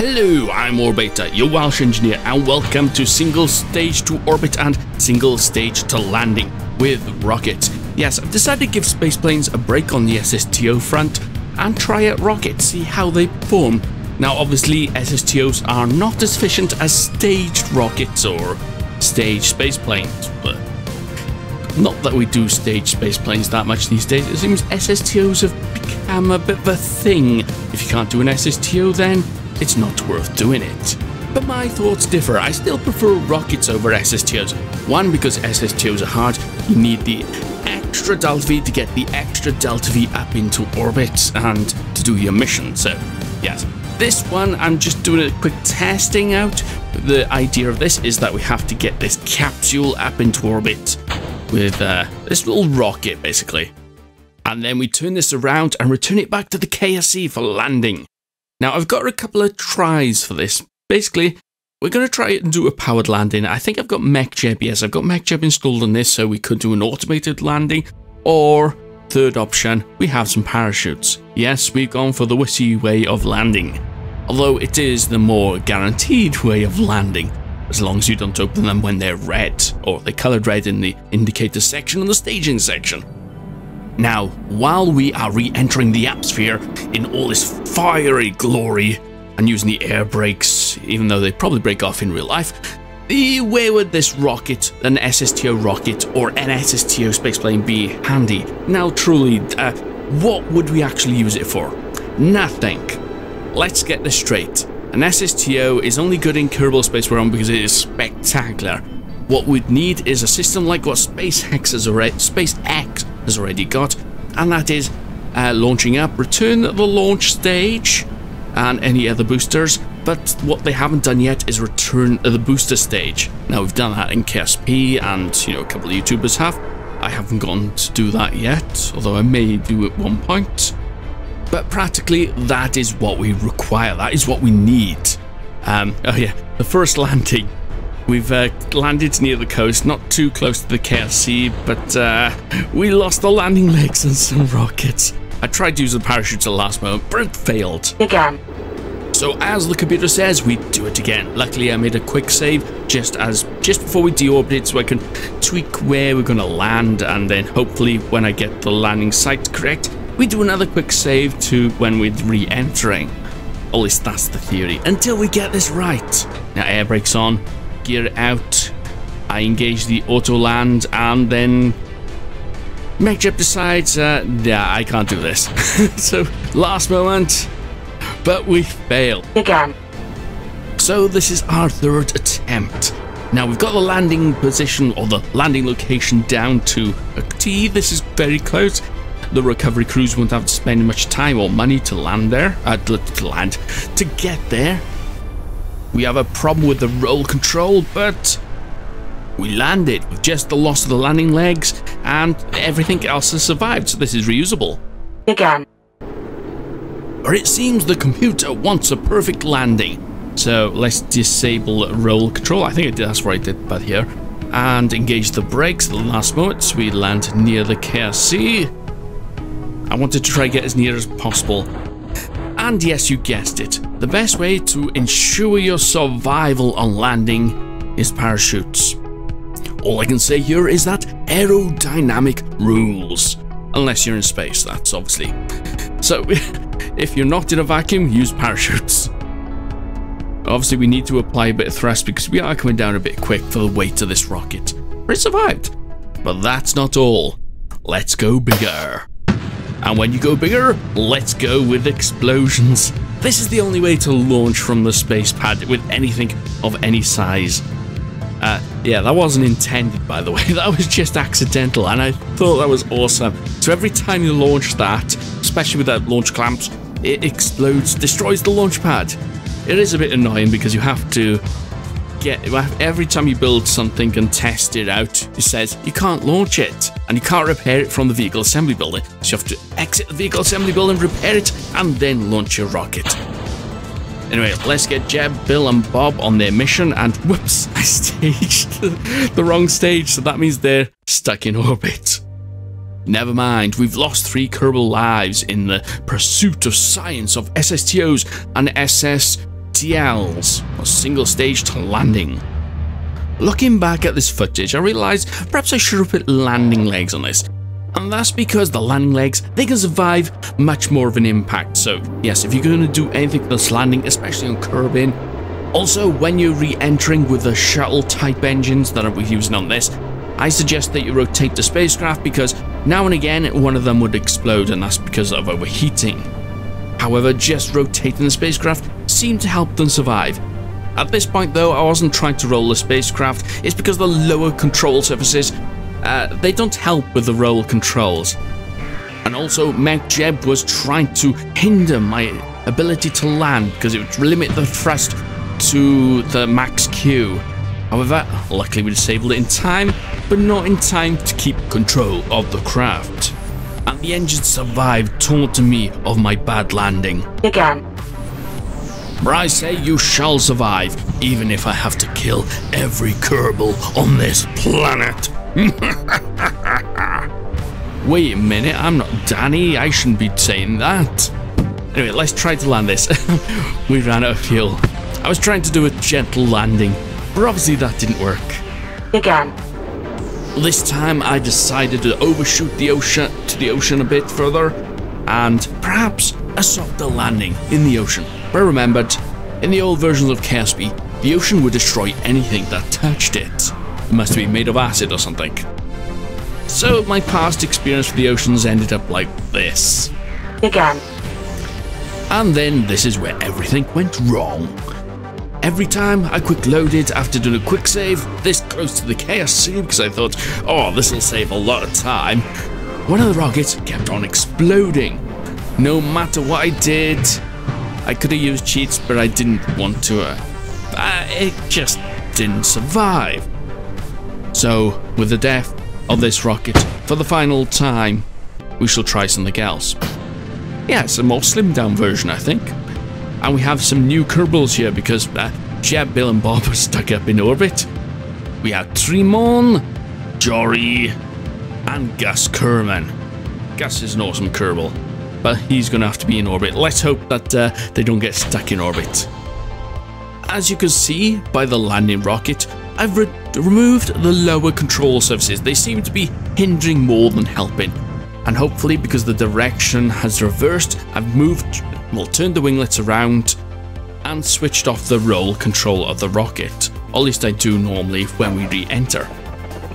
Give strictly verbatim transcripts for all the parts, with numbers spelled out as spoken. Hello, I'm Orb eight ter, your Welsh engineer, and welcome to Single Stage to Orbit and Single Stage to Landing with rockets. Yes, I've decided to give space planes a break on the S S T O front and try out rockets, see how they perform. Now obviously S S T Os are not as efficient as staged rockets or staged space planes, but not that we do staged space planes that much these days. It seems S S T Os have become a bit of a thing. If you can't do an S S T O, then it's not worth doing it. But my thoughts differ. I still prefer rockets over S S T Os. One, because S S T Os are hard. You need the extra delta V to get the extra delta V up into orbit and to do your mission. So yes, this one I'm just doing a quick testing out. The idea of this is that we have to get this capsule up into orbit with uh, this little rocket basically. And then we turn this around and return it back to the K S C for landing. Now, I've got a couple of tries for this. Basically, we're going to try and do a powered landing. I think I've got MechJeb. Yes, I've got MechJeb installed on this, so we could do an automated landing. Or, third option, we have some parachutes. Yes, we've gone for the wussy way of landing. Although it is the more guaranteed way of landing, as long as you don't open them when they're red, or they're coloured red in the indicator section and the staging section. Now, while we are re-entering the atmosphere in all this fiery glory and using the air brakes, even though they probably break off in real life, where would this rocket, an S S T O rocket or an S S T O spaceplane be handy? Now truly, uh, what would we actually use it for? Nothing. Let's get this straight. An S S T O is only good in Kerbal space we're on because it is spectacular. What we'd need is a system like what SpaceX has already, SpaceX has already got, and that is uh, launching up, return at the launch stage and any other boosters, but what they haven't done yet is return at the booster stage. Now we've done that in K S P and, you know, a couple of YouTubers have. I haven't gone to do that yet, although I may do at one point. But practically that is what we require, that is what we need. Um, oh yeah, the first landing. We've uh, landed near the coast, not too close to the K S C, but uh, we lost the landing legs and some rockets. I tried to use the parachutes at the last moment, but it failed. Again. So as the computer says, we do it again. Luckily, I made a quick save just as just before we deorbited, so I can tweak where we're going to land, and then hopefully when I get the landing site correct, we do another quick save to when we're re-entering. At least that's the theory, until we get this right. Now air brakes on. Gear out, I engage the auto land, and then MechJeb decides, uh, yeah, I can't do this. So, last moment, but we fail. Again. So, this is our third attempt. Now, we've got the landing position or the landing location down to a T. This is very close. The recovery crews won't have to spend much time or money to land there, uh, to land, to get there. We have a problem with the roll control, but we landed with just the loss of the landing legs and everything else has survived, so this is reusable. Again. Or it seems the computer wants a perfect landing. So let's disable roll control. I think I did, that's what I did but here. And engage the brakes at the last moment, so we land near the K S C. I wanted to try to get as near as possible. And yes, you guessed it. The best way to ensure your survival on landing is parachutes. All I can say here is that aerodynamic rules. Unless you're in space, that's obviously. So, if you're not in a vacuum, use parachutes. Obviously, we need to apply a bit of thrust because we are coming down a bit quick for the weight of this rocket. But it survived. But that's not all. Let's go bigger. And when you go bigger, let's go with explosions. This is the only way to launch from the space pad with anything of any size. Uh, yeah, that wasn't intended, by the way. That was just accidental, and I thought that was awesome. So every time you launch that, especially with that launch clamps, it explodes, destroys the launch pad. It is a bit annoying because you have to get... Every time you build something and test it out, it says you can't launch it. And you can't repair it from the vehicle assembly building, so you have to exit the vehicle assembly building, repair it, and then launch your rocket. Anyway, let's get Jeb, Bill, and Bob on their mission, and whoops, I staged the wrong stage, so that means they're stuck in orbit. Never mind, we've lost three Kerbal lives in the pursuit of science of S S T Os and S S S T Ls, or single-staged landing. Looking back at this footage, I realised perhaps I should have put landing legs on this, and that's because the landing legs, they can survive much more of an impact. So yes, if you're going to do anything that's landing, especially on Kerbin, also when you're re-entering with the shuttle type engines that I was using on this, I suggest that you rotate the spacecraft because now and again one of them would explode, and that's because of overheating. However, just rotating the spacecraft seemed to help them survive. At this point though, I wasn't trying to roll the spacecraft, it's because the lower control surfaces, uh, they don't help with the roll controls. And also MechJeb was trying to hinder my ability to land because it would limit the thrust to the max Q. However, luckily we disabled it in time, but not in time to keep control of the craft. And the engine survived, taunting me of my bad landing. Again. But I say you shall survive, even if I have to kill every Kerbal on this planet. Wait a minute, I'm not Danny, I shouldn't be saying that. Anyway, let's try to land this. We ran out of fuel. I was trying to do a gentle landing, but obviously that didn't work. Again. This time I decided to overshoot the ocean to the ocean a bit further and perhaps a softer landing in the ocean. But I remembered, in the old versions of K S P, the ocean would destroy anything that touched it. It must be made of acid or something. So my past experience with the oceans ended up like this. Again. And then this is where everything went wrong. Every time I quick loaded after doing a quick save this close to the K S C because I thought, oh, this will save a lot of time, one of the rockets kept on exploding. No matter what I did, I could have used cheats, but I didn't want to. Uh, uh, it just didn't survive. So, with the death of this rocket for the final time, we shall try something else. Yeah, it's a more slimmed down version, I think. And we have some new Kerbals here because uh, Jeb, Bill and Bob are stuck up in orbit. We have Trimon, Jory and Gus Kerman. Gus is an awesome Kerbal, but he's going to have to be in orbit. Let's hope that uh, they don't get stuck in orbit. As you can see by the landing rocket, I've re removed the lower control surfaces. They seem to be hindering more than helping. And hopefully because the direction has reversed, I've moved, well, turned the winglets around and switched off the roll control of the rocket, or at least I do normally when we re-enter.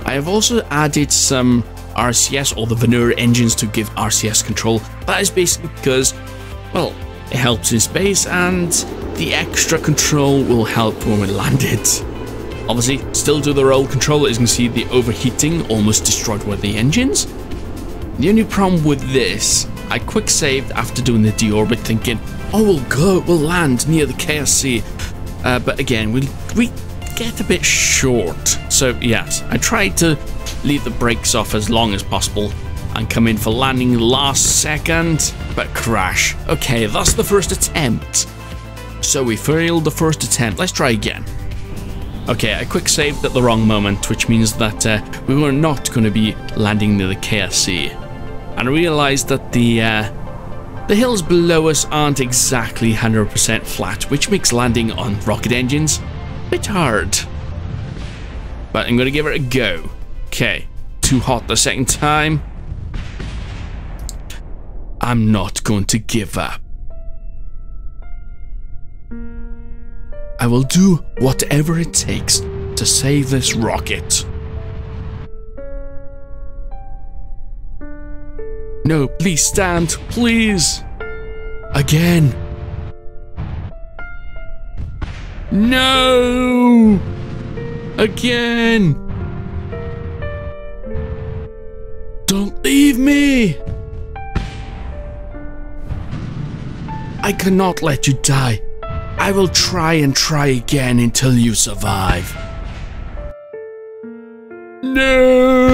I have also added some R C S, or the Venera engines, to give R C S control. That is basically because, well, it helps in space and the extra control will help when we land it. Obviously, still do the roll control, as you can see the overheating almost destroyed one of the engines. The only problem with this, I quick saved after doing the deorbit thinking, oh, we'll go, we'll land near the K S C, uh, but again, we, we get a bit short. So yes, I tried to leave the brakes off as long as possible and come in for landing last second, but crash. Okay, that's the first attempt. So we failed the first attempt, let's try again. Okay, I quick saved at the wrong moment, which means that uh, we were not going to be landing near the K S C. And I realised that the uh, the hills below us aren't exactly one hundred percent flat, which makes landing on rocket engines a bit hard. But I'm going to give it a go. Okay, too hot the second time. I'm not going to give up. I will do whatever it takes to save this rocket. No, please stand, please. Again. No. Again. Don't leave me. I cannot let you die. I will try and try again until you survive. No!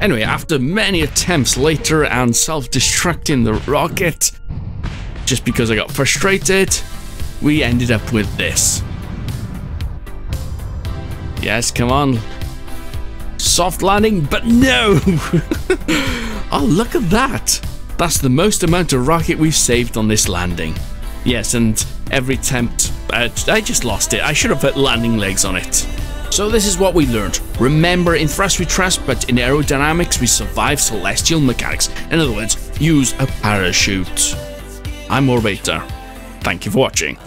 Anyway, after many attempts later and self-destructing the rocket, just because I got frustrated, we ended up with this. Yes, come on. Soft landing, but no! Oh, look at that! That's the most amount of rocket we've saved on this landing. Yes, and every attempt... Uh, I just lost it. I should have put landing legs on it. So this is what we learned. Remember, in thrust we trust, but in aerodynamics we survive celestial mechanics. In other words, use a parachute. I'm Orb eight ter. Thank you for watching.